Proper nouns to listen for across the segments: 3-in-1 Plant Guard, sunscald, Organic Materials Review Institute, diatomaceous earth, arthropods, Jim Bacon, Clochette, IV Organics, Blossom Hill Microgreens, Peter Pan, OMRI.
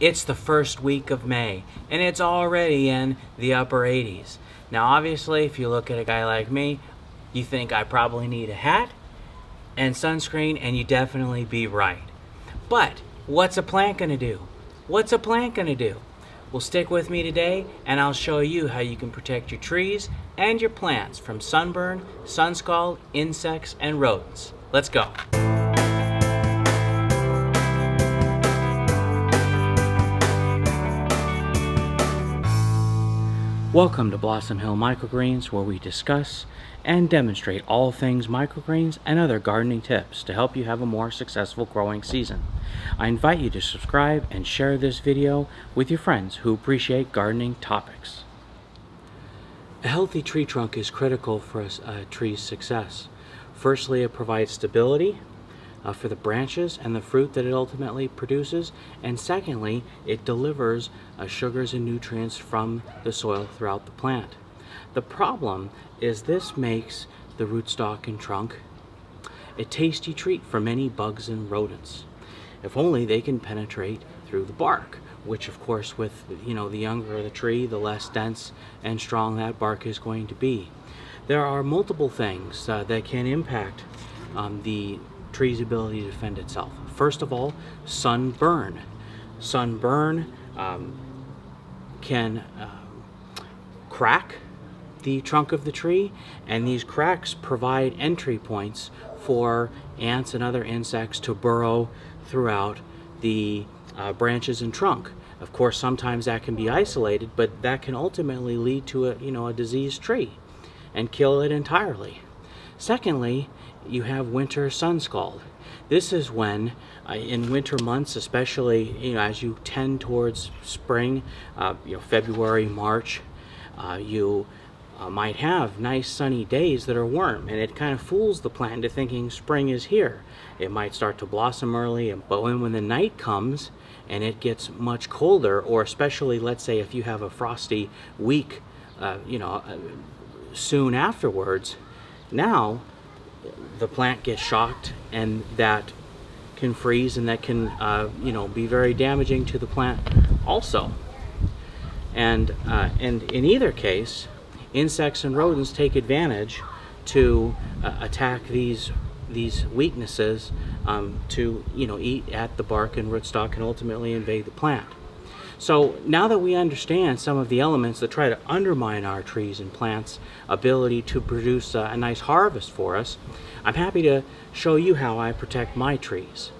It's the first week of May, and it's already in the upper 80s. Now, obviously, if you look at a guy like me, you think I probably need a hat and sunscreen, and you definitely be right. But what's a plant gonna do? What's a plant gonna do? Well, stick with me today, and I'll show you how you can protect your trees and your plants from sunburn, sunscald, insects, and rodents. Let's go. Welcome to Blossom Hill Microgreens, where we discuss and demonstrate all things microgreens and other gardening tips to help you have a more successful growing season. I invite you to subscribe and share this video with your friends who appreciate gardening topics. A healthy tree trunk is critical for a tree's success. Firstly, it provides stability for the branches and the fruit that it ultimately produces, and secondly, it delivers sugars and nutrients from the soil throughout the plant. The problem is this makes the rootstock and trunk a tasty treat for many bugs and rodents, if only they can penetrate through the bark, which of course, with the younger the tree, the less dense and strong that bark is going to be. There are multiple things that can impact the tree's ability to defend itself. First of all, sunburn. Sunburn can crack the trunk of the tree, and these cracks provide entry points for ants and other insects to burrow throughout the branches and trunk. Of course, sometimes that can be isolated, but that can ultimately lead to a diseased tree and kill it entirely. Secondly, you have winter sunscald. This is when, in winter months, especially as you tend towards spring, February, March, you might have nice sunny days that are warm, and it kind of fools the plant into thinking spring is here. It might start to blossom early, but when the night comes and it gets much colder, or especially, let's say, if you have a frosty week, soon afterwards, now the plant gets shocked, and that can freeze, and that can be very damaging to the plant also. And in either case, insects and rodents take advantage to attack these weaknesses to eat at the bark and rootstock and ultimately invade the plant. So now that we understand some of the elements that try to undermine our trees and plants' ability to produce a nice harvest for us, I'm happy to show you how I protect my trees.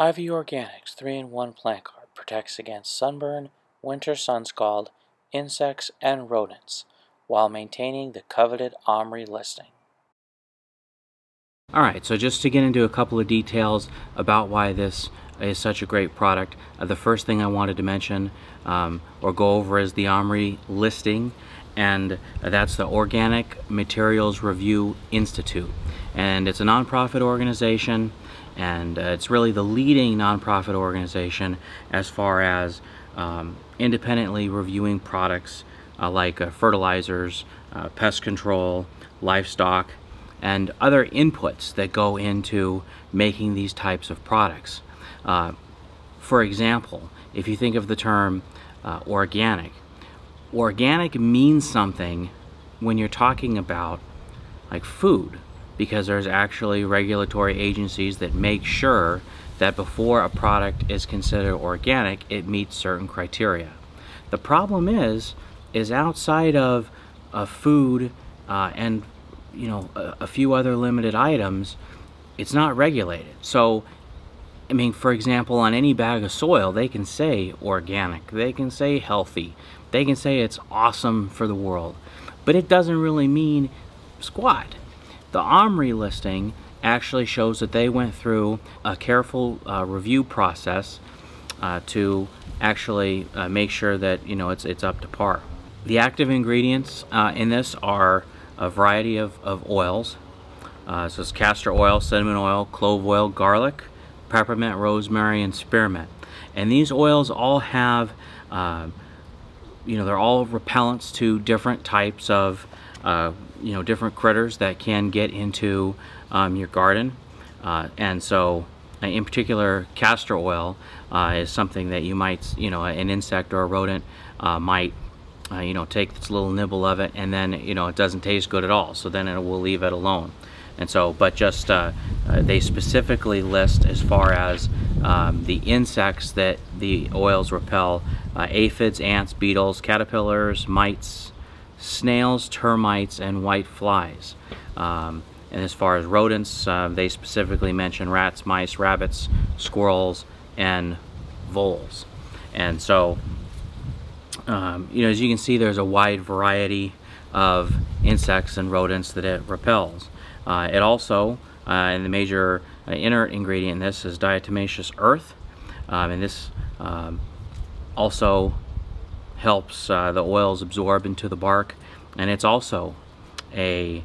IV Organics 3-in-1 Plant Guard protects against sunburn, winter sunscald, insects, and rodents, while maintaining the coveted OMRI listing. Alright, so just to get into a couple of details about why this is such a great product. The first thing I wanted to mention or go over is the OMRI listing, and that's the Organic Materials Review Institute. And it's a nonprofit organization, and it's really the leading nonprofit organization as far as independently reviewing products like fertilizers, pest control, livestock, and other inputs that go into making these types of products. For example, if you think of the term organic, organic means something when you're talking about like food, because there's actually regulatory agencies that make sure that before a product is considered organic, it meets certain criteria. The problem is outside of food and a few other limited items, it's not regulated. So I mean, for example, on any bag of soil, they can say organic, they can say healthy, they can say it's awesome for the world, but it doesn't really mean squat. The OMRI listing actually shows that they went through a careful review process to actually make sure that it's up to par. The active ingredients in this are a variety of oils. So it's castor oil, cinnamon oil, clove oil, garlic, peppermint, rosemary, and spearmint. And these oils all have, they're all repellents to different types of, different critters that can get into your garden. And so in particular castor oil is something that you might, an insect or a rodent might take this little nibble of it, and then it doesn't taste good at all, so then it will leave it alone. And so, but just they specifically list as far as the insects that the oils repel: aphids, ants, beetles, caterpillars, mites, snails, termites, and white flies. And as far as rodents, they specifically mention rats, mice, rabbits, squirrels, and voles. And so, as you can see, there's a wide variety of insects and rodents that it repels. It also, and the major inert ingredient in this is diatomaceous earth, and this also helps the oils absorb into the bark, and it's also a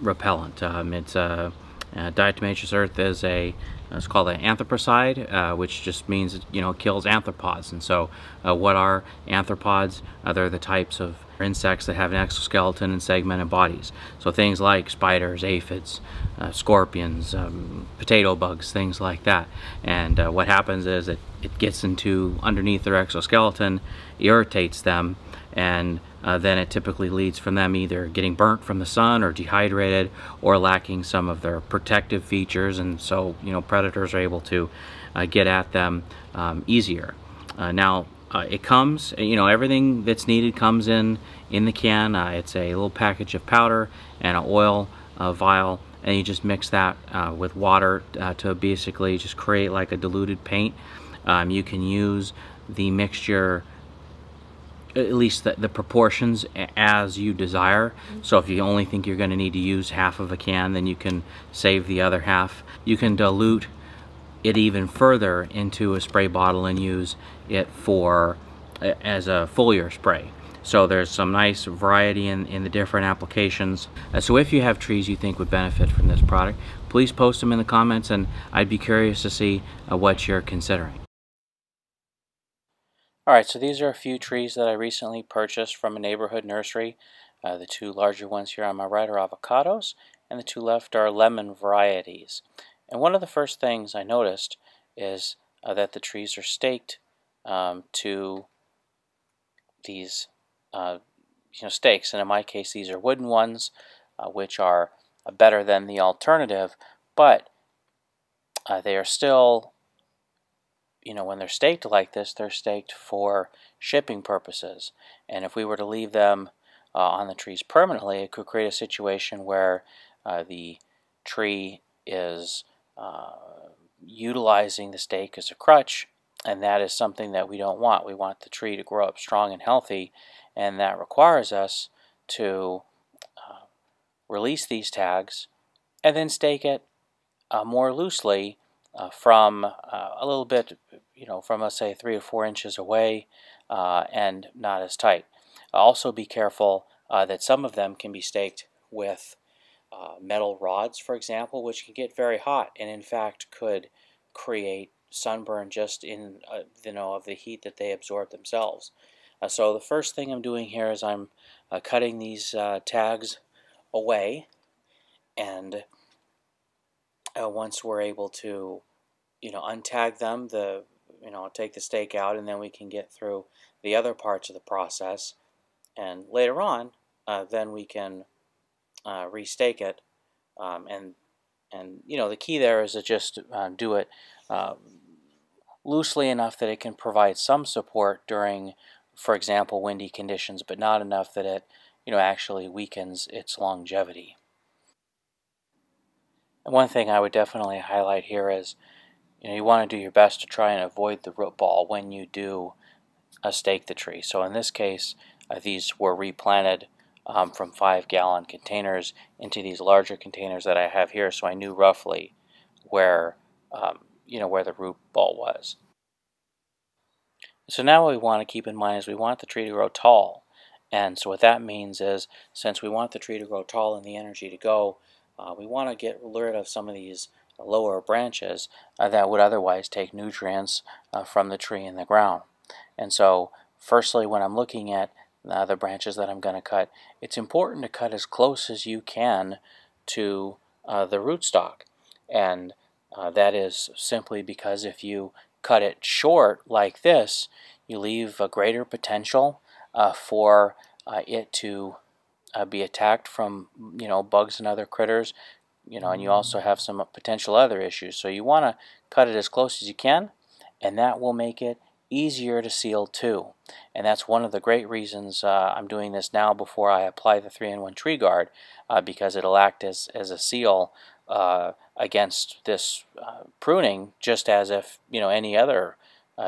repellent. It's diatomaceous earth is a, it's called an anthropocide, which just means it kills arthropods. And so what are arthropods? They're the types of insects that have an exoskeleton and segmented bodies. So things like spiders, aphids, scorpions, potato bugs, things like that. And what happens is it gets into underneath their exoskeleton, irritates them, and then it typically leads from them either getting burnt from the sun or dehydrated or lacking some of their protective features, and so predators are able to get at them easier. Now it comes, everything that's needed comes in the can. It's a little package of powder and an oil vial, and you just mix that with water to basically just create like a diluted paint. You can use the mixture, at least the proportions, as you desire. So if you only think you're going to need to use half of a can, then you can save the other half. You can dilute it even further into a spray bottle and use it as a foliar spray. So there's some nice variety in the different applications. So if you have trees you think would benefit from this product, please post them in the comments, and I'd be curious to see what you're considering. Alright, so these are a few trees that I recently purchased from a neighborhood nursery. The two larger ones here on my right are avocados, and the two left are lemon varieties. And one of the first things I noticed is that the trees are staked to these stakes, and in my case these are wooden ones, which are better than the alternative, but they are still, when they're staked like this, they're staked for shipping purposes. And if we were to leave them on the trees permanently, it could create a situation where the tree is utilizing the stake as a crutch, and that is something that we don't want. We want the tree to grow up strong and healthy, and that requires us to release these tags and then stake it more loosely from a little bit, from let's say 3 to 4 inches away, and not as tight. Also be careful that some of them can be staked with metal rods, for example, which can get very hot and in fact could create sunburn just in of the heat that they absorb themselves. So the first thing I'm doing here is I'm cutting these tags away, and once we're able to untag them, take the stake out, and then we can get through the other parts of the process, and later on then we can restake it, and the key there is to just do it loosely enough that it can provide some support during, for example, windy conditions, but not enough that it actually weakens its longevity. And one thing I would definitely highlight here is you want to do your best to try and avoid the root ball when you do stake the tree. So in this case, these were replanted from 5-gallon containers into these larger containers that I have here, so I knew roughly where where the root ball was. So now what we want to keep in mind is we want the tree to grow tall, and so what that means is, since we want the tree to grow tall and the energy to go, we want to get rid of some of these lower branches that would otherwise take nutrients from the tree in the ground. And so firstly, when I'm looking at the branches that I'm going to cut, it's important to cut as close as you can to the rootstock. And That is simply because if you cut it short like this, you leave a greater potential for it to be attacked from, bugs and other critters, and you also have some potential other issues. So you want to cut it as close as you can, and that will make it easier to seal too. And that's one of the great reasons I'm doing this now before I apply the 3-in-1 tree guard, because it'll act as a seal against this pruning, just as if any other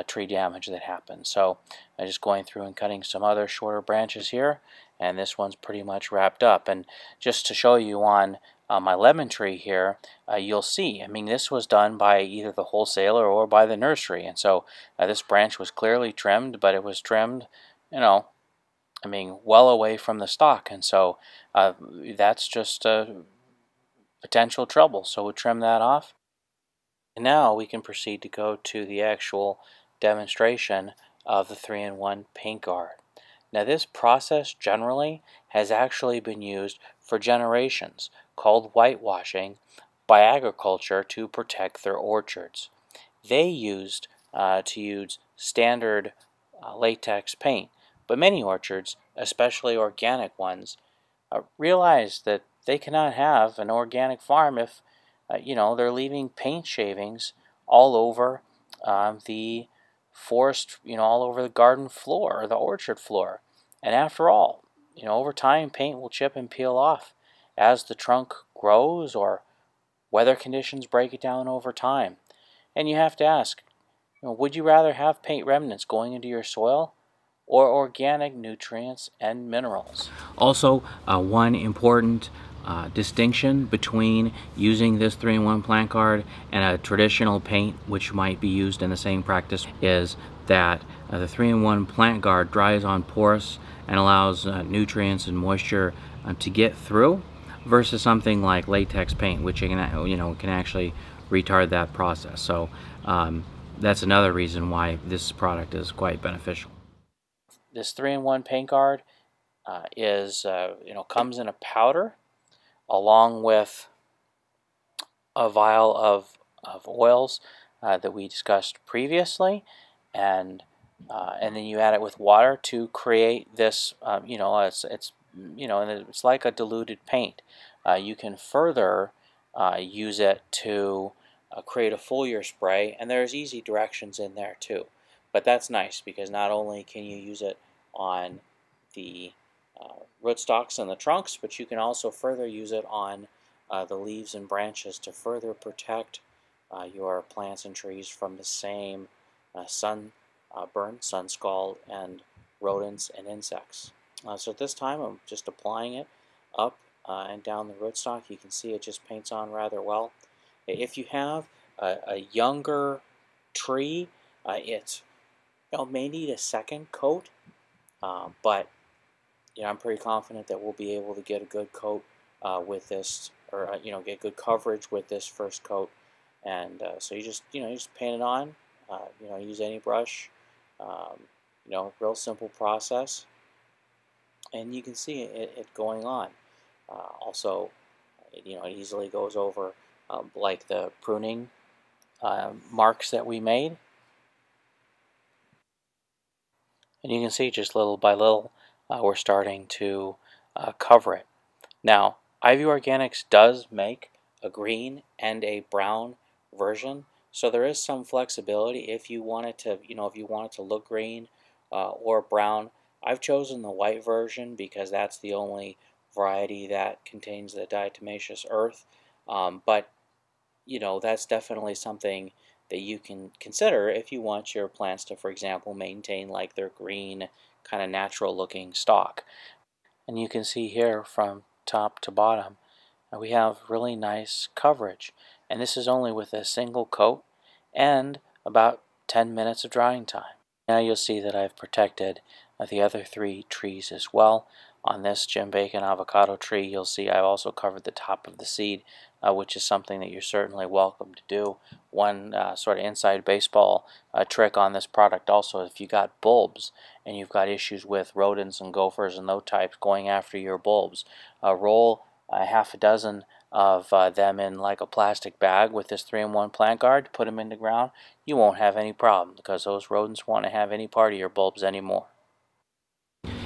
tree damage that happens. So I'm just going through and cutting some other shorter branches here, and this one's pretty much wrapped up. And just to show you on my lemon tree here, you'll see, this was done by either the wholesaler or by the nursery, and so this branch was clearly trimmed, but it was trimmed, well away from the stock, and so that's just potential trouble. So we'll trim that off, and now we can proceed to go to the actual demonstration of the 3-in-1 paint guard. Now, this process generally has actually been used for generations, called whitewashing, by agriculture to protect their orchards. They used to use standard latex paint, but many orchards, especially organic ones, realized that they cannot have an organic farm if they're leaving paint shavings all over the forest, all over the garden floor or the orchard floor. And after all, over time paint will chip and peel off as the trunk grows or weather conditions break it down over time. And you have to ask, would you rather have paint remnants going into your soil or organic nutrients and minerals? Also, one important distinction between using this 3-in-1 plant guard and a traditional paint, which might be used in the same practice, is that the 3-in-1 plant guard dries on porous and allows nutrients and moisture to get through, versus something like latex paint, which can actually retard that process. So that's another reason why this product is quite beneficial. This 3-in-1 paint guard comes in a powder, along with a vial of oils that we discussed previously, and then you add it with water to create this. It's like a diluted paint. You can further use it to create a foliar spray, and there's easy directions in there too. But that's nice, because not only can you use it on the rootstocks and the trunks, but you can also further use it on the leaves and branches to further protect your plants and trees from the same sunburn, sun scald, and rodents and insects. So at this time I'm just applying it up and down the rootstock. You can see it just paints on rather well. If you have a younger tree, it may need a second coat, but I'm pretty confident that we'll be able to get a good coat with this, or get good coverage with this first coat. And so you just paint it on. Use any brush. Real simple process, and you can see it going on. Also, it easily goes over like the pruning marks that we made, and you can see just little by little. We're starting to cover it. Now, IV Organics does make a green and a brown version, so there is some flexibility if you want it to, if you want it to look green or brown. I've chosen the white version because that's the only variety that contains the diatomaceous earth. But that's definitely something that you can consider if you want your plants to, for example, maintain like their green, kind of natural looking stock. And you can see here from top to bottom we have really nice coverage, and this is only with a single coat and about 10 minutes of drying time. Now you'll see that I've protected the other three trees as well. On this Jim Bacon avocado tree, you'll see I've also covered the top of the seed, which is something that you're certainly welcome to do. One sort of inside baseball trick on this product also, if you got bulbs and you've got issues with rodents and gophers and those types going after your bulbs, roll 6 of them in like a plastic bag with this 3-in-1 plant guard, put them in the ground, you won't have any problem, because those rodents won't have any part of your bulbs anymore.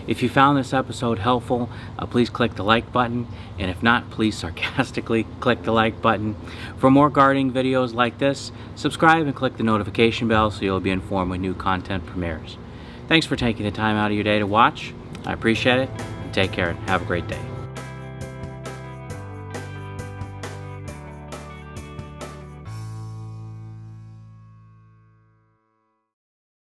If you found this episode helpful, please click the like button, and if not, please sarcastically click the like button. For more gardening videos like this, subscribe and click the notification bell so you'll be informed when new content premieres. Thanks for taking the time out of your day to watch. I appreciate it. And take care and have a great day.